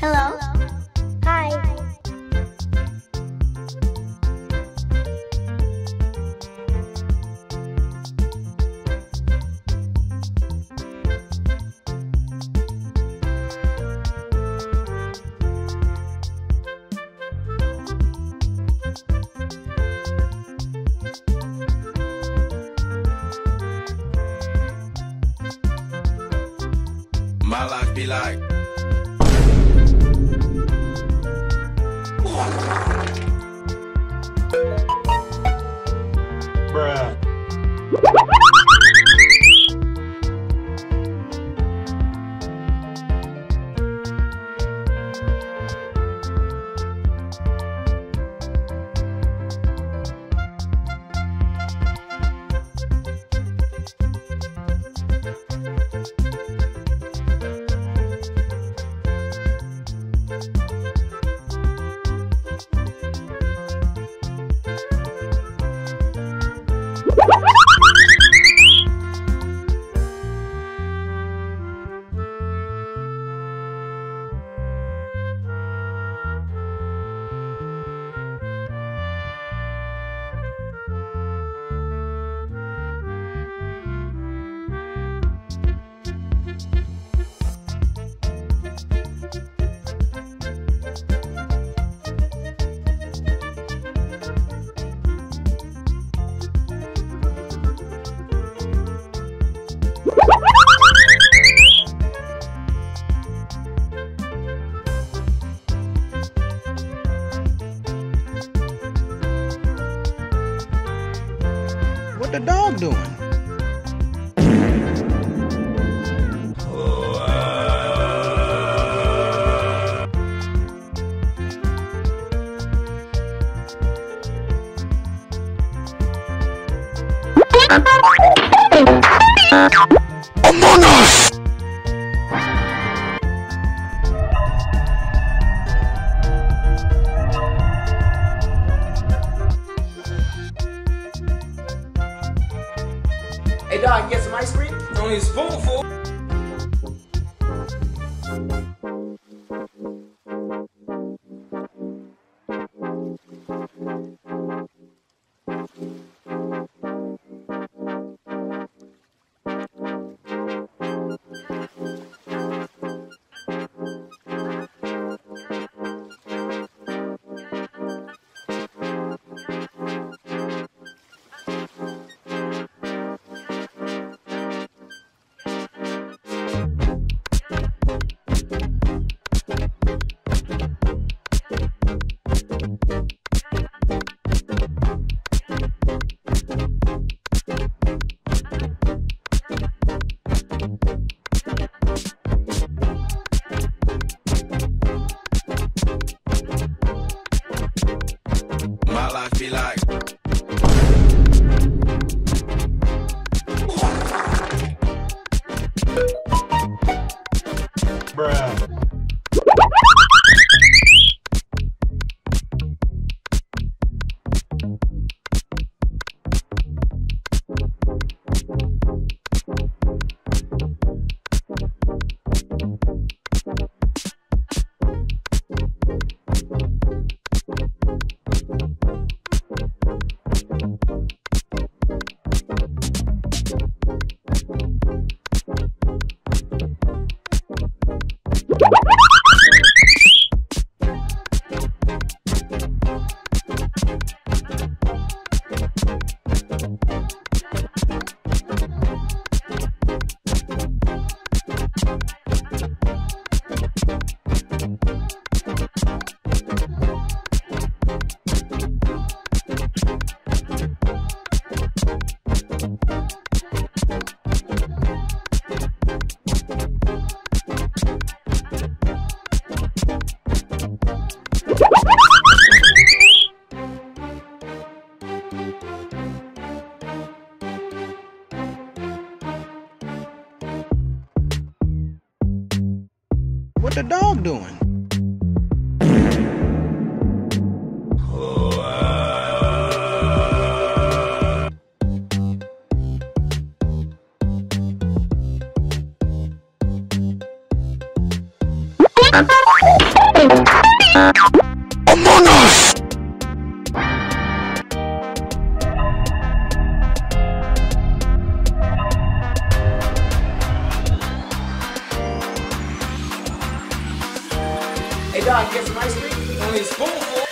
Hello. Hi. My life be like. What the dog doing? Among Us! Hey dog, you get some ice cream? It's only a spoonful. What the dog doing? Among Us! Hey Doc, get some ice cream? Only a spoonful.